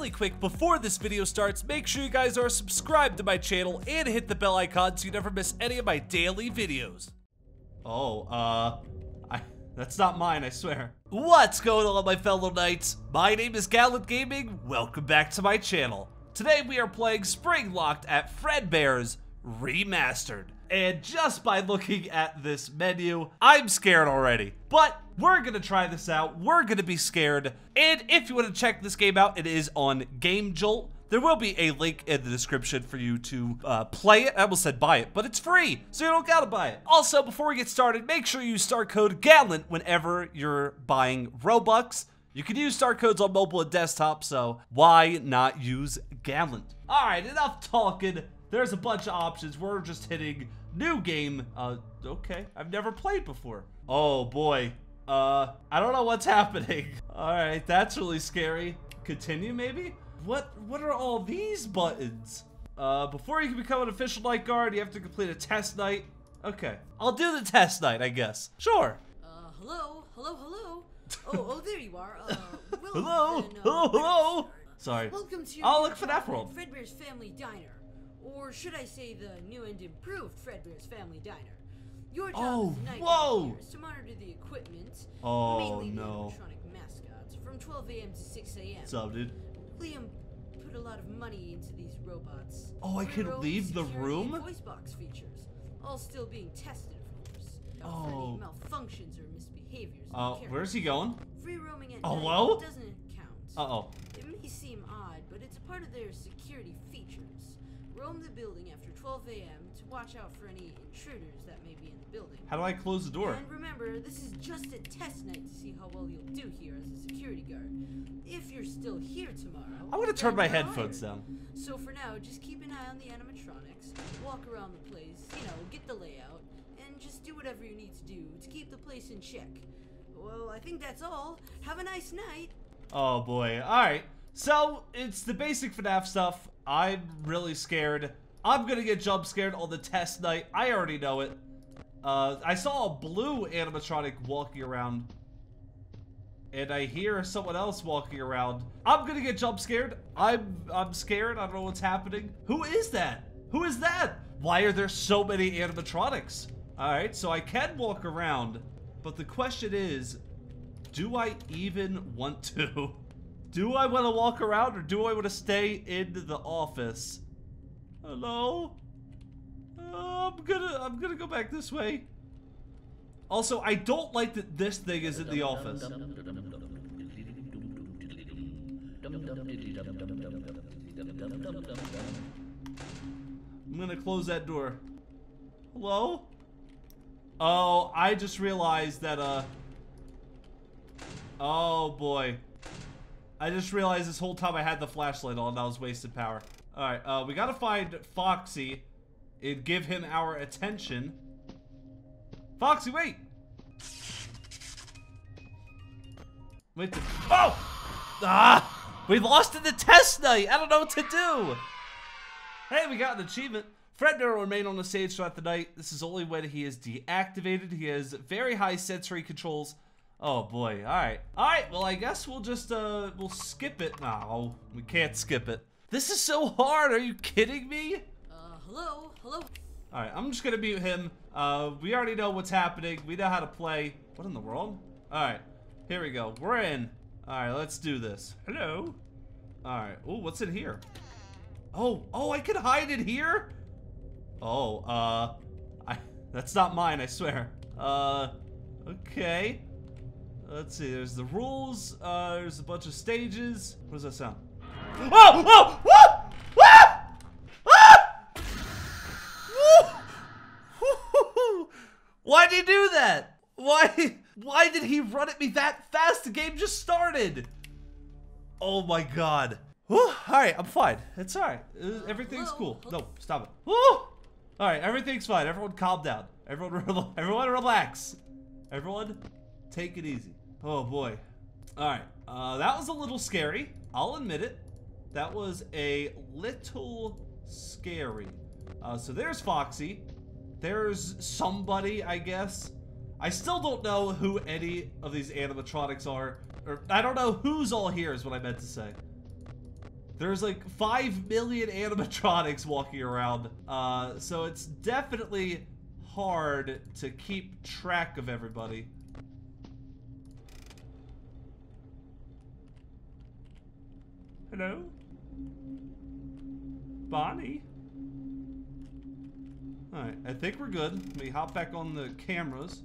really quick, before this video starts, make sure you guys are subscribed to my channel and hit the bell icon so you never miss any of my daily videos. Oh, that's not mine, I swear. What's going on, my fellow knights? My name is Gallant Gaming, welcome back to my channel. Today we are playing Spring Locked at Fredbear's Remastered. And just by looking at this menu, I'm scared already. But we're gonna try this out, we're gonna be scared. And if you wanna check this game out, it is on Game Jolt. There will be a link in the description for you to play it. I almost said buy it, but it's free, so you don't gotta buy it. Also, before we get started, make sure you use star code GALLANT whenever you're buying Robux. You can use star codes on mobile and desktop, so why not use GALLANT? All right, enough talking. There's a bunch of options. We're just hitting new game. Okay, I've never played before. Oh boy, I don't know what's happening. All right, that's really scary. Continue maybe? What are all these buttons? Before you can become an official night guard, you have to complete a test night. Okay, I'll do the test night, I guess. Sure. Hello. Oh, there you are. Hello. Sorry. Welcome to. I'll look for that world. Fredbear's Family Diner, or should I say, the new and improved Fredbear's Family Diner. Your job is to monitor the equipment, mainly the electronic mascots, from 12 a.m. to 6 a.m. What's up, dude? Liam put a lot of money into these robots. Oh, I can leave the room? Voice box features, all still being tested, of course. Oh. Malfunctions or misbehaviors. Where's he going? Free roaming at night doesn't count. Uh-oh. It may seem odd, but it's a part of their security features. Roam the building after 12 a.m. to watch out for any intruders that may be in the building. How do I close the door? And remember, this is just a test night to see how well you'll do here as a security guard. If you're still here tomorrow... I'm gonna turn my headphones down. So for now, just keep an eye on the animatronics, walk around the place, you know, get the layout, and just do whatever you need to do to keep the place in check. Well, I think that's all. Have a nice night. Oh boy, alright. So, it's the basic FNAF stuff. I'm really scared. I'm gonna get jump scared on the test night. I already know it. I saw a blue animatronic walking around. And I hear someone else walking around. I'm gonna get jump scared. I'm scared. I don't know what's happening. Who is that? Who is that? Why are there so many animatronics? Alright, so I can walk around. But the question is, do I even want to? Do I want to walk around or do I want to stay in the office? Hello? I'm gonna go back this way. Also, I don't like that this thing is in the office. I'm gonna close that door. Hello? Oh, I just realized that, oh boy. I just realized this whole time I had the flashlight on and I was wasting power. Alright, we gotta find Foxy and give him our attention. Foxy, wait! Wait to- Oh! Ah! We lost in the test night! I don't know what to do! Hey, we got an achievement. Fredbear will remain on the stage throughout the night. This is only when he is deactivated. He has very high sensory controls. Oh boy, alright. Alright, well I guess we'll just, we'll skip it. No, we can't skip it. This is so hard, are you kidding me? Hello? Alright, I'm just gonna mute him. We already know what's happening. We know how to play. What in the world? Alright, here we go. We're in. Alright, let's do this. Hello? Alright, ooh, what's in here? Oh, I can hide in here? Oh, that's not mine, I swear. Okay. Let's see, there's the rules, there's a bunch of stages. What does that sound? Whoa! Whoa! Whoa! Ah! Ah! Woo! Why'd he do that? Why did he run at me that fast? The game just started! Oh my god. Alright, I'm fine. It's alright. Everything's cool. No, stop it. Alright, everything's fine. Everyone calm down. Everyone relax. Everyone take it easy. Oh boy. Alright, that was a little scary. I'll admit it. That was a little scary. So there's Foxy. There's somebody, I guess. I still don't know who any of these animatronics are. Or I don't know who's all here is what I meant to say. There's like 5 million animatronics walking around, so it's definitely hard to keep track of everybody. Hello? Bonnie? Alright, I think we're good. Let me hop back on the cameras.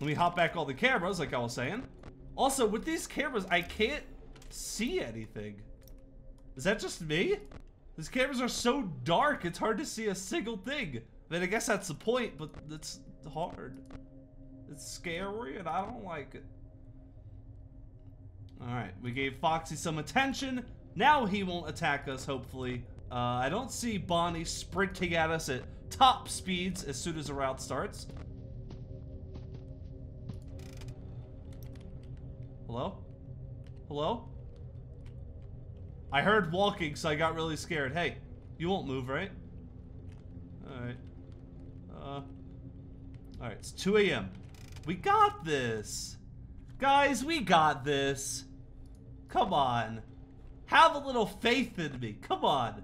Like I was saying. Also, with these cameras, I can't see anything. Is that just me? These cameras are so dark, it's hard to see a single thing. I mean, I guess that's the point, but it's hard. It's scary, and I don't like it. Alright, we gave Foxy some attention. Now he won't attack us, hopefully. I don't see Bonnie sprinting at us at top speeds as soon as the route starts. Hello? Hello? I heard walking, so I got really scared. Hey, you won't move, right? Alright. Alright, it's 2 a.m. We got this! Guys, we got this! Come on. Have a little faith in me. Come on.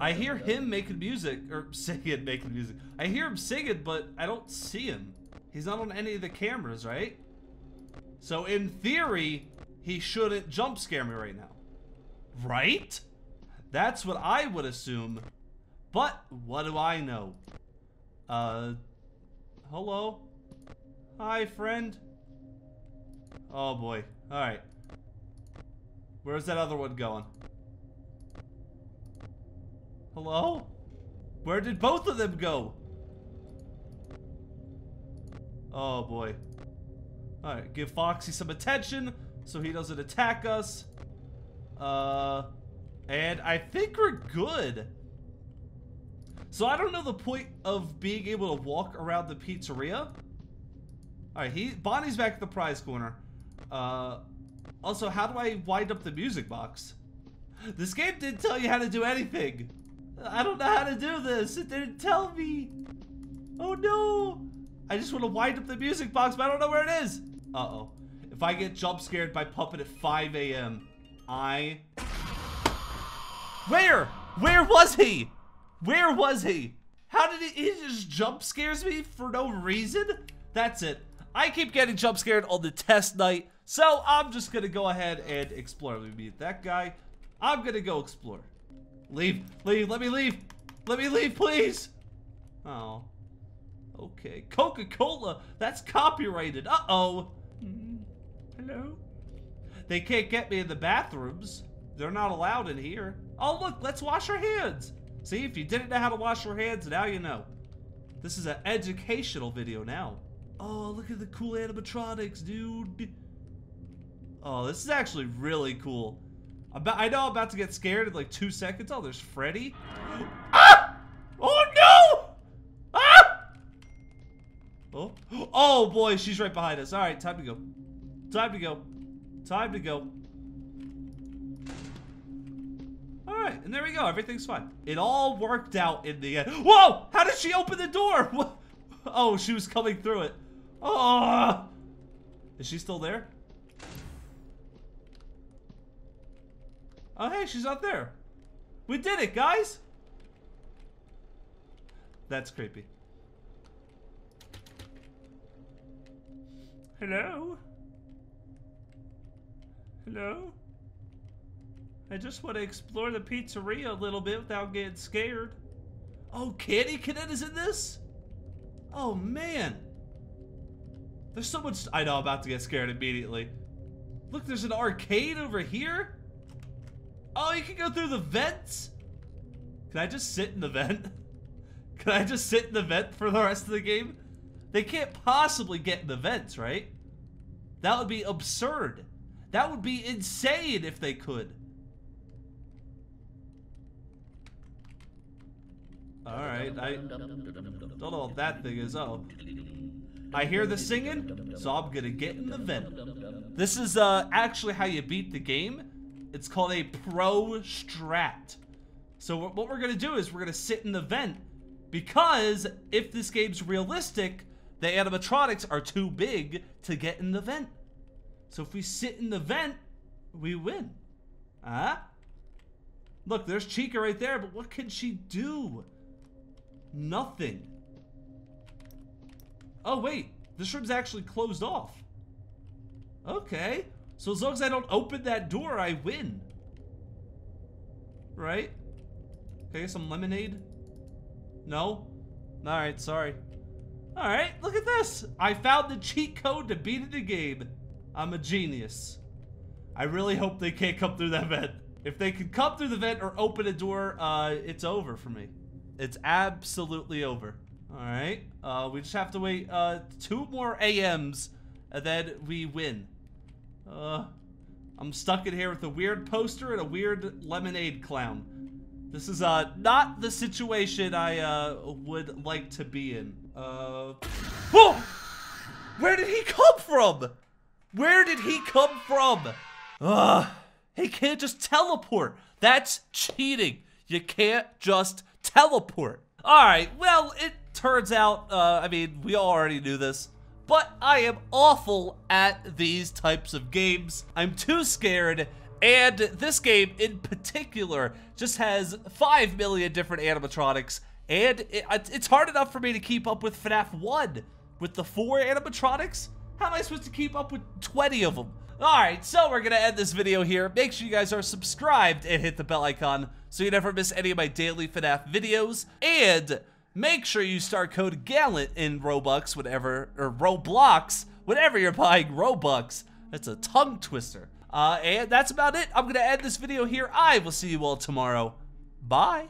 I hear him making music, or singing, making music. I hear him singing, but I don't see him. He's not on any of the cameras, right? So in theory, he shouldn't jump scare me right now. Right? That's what I would assume. But what do I know? Hello? Hi, friend. Oh boy. Alright. Where's that other one going? Hello? Where did both of them go? Oh boy. Alright, give Foxy some attention so he doesn't attack us. And I think we're good. So I don't know the point of being able to walk around the pizzeria. Alright, Bonnie's back at the prize corner. Also, how do I wind up the music box? This game didn't tell you how to do anything. I don't know how to do this. It didn't tell me. Oh no. I just want to wind up the music box, but I don't know where it is. Uh-oh. If I get jump scared by Puppet at 5 a.m., Where was he? How did he just jump scares me for no reason? That's it. I keep getting jump scared on the test night, so I'm just gonna go ahead and explore. Let me meet that guy. I'm gonna go explore. Leave, let me leave. Let me leave, please. Oh, okay. Coca-Cola, that's copyrighted. Uh-oh. Hello? They can't get me in the bathrooms. They're not allowed in here. Oh, look, let's wash our hands. See, if you didn't know how to wash your hands, now you know. This is an educational video now. Oh, look at the cool animatronics, dude. Oh, this is actually really cool. I know I'm about to get scared in like 2 seconds. Oh, there's Freddy. Ah! Oh, no! Ah! Oh. Oh, boy, she's right behind us. All right, time to go. All right, and there we go. Everything's fine. It all worked out in the end. Whoa! How did she open the door? What? Oh, she was coming through it. Oh, is she still there? Oh, hey, she's not there. We did it, guys. That's creepy. Hello? Hello? I just want to explore the pizzeria a little bit without getting scared. Oh, Candy Cadet is in this? Oh, man. There's so much... I know, I'm about to get scared immediately. Look, there's an arcade over here. Oh, you can go through the vents. Can I just sit in the vent? Can I just sit in the vent for the rest of the game? They can't possibly get in the vents, right? That would be absurd. That would be insane if they could. Alright, I don't know what that thing is. Oh, I hear the singing, so I'm gonna get in the vent. This is actually how you beat the game. It's called a pro strat. So what we're gonna do is we're gonna sit in the vent Because if this game's realistic, the animatronics are too big to get in the vent. So if we sit in the vent, we win. Huh? Look, there's Chica right there, but what can she do? Nothing. Oh, wait. This room's actually closed off. Okay. So as long as I don't open that door, I win. Right? Can I get some lemonade? No? Alright, sorry. Alright, look at this. I found the cheat code to beat in the game. I'm a genius. I really hope they can't come through that vent. If they can come through the vent or open a door, it's over for me. It's absolutely over. Alright, we just have to wait 2 more AMs and then we win. I'm stuck in here with a weird poster and a weird lemonade clown. This is not the situation I would like to be in. Whoa! Where did he come from? Where did he come from? He can't just teleport. That's cheating. You can't just teleport. Alright, well, it turns out, I mean, we all already knew this, but I am awful at these types of games. I'm too scared. And this game in particular just has 5 million different animatronics, and it's hard enough for me to keep up with FNAF 1 with the 4 animatronics. How am I supposed to keep up with 20 of them? Alright, so we're gonna end this video here. Make sure you guys are subscribed and hit the bell icon so you never miss any of my daily FNAF videos, and make sure you start code Gallant in Robux whenever, or Roblox, whenever you're buying Robux. That's a tongue twister. And that's about it. I'm going to end this video here. I will see you all tomorrow. Bye.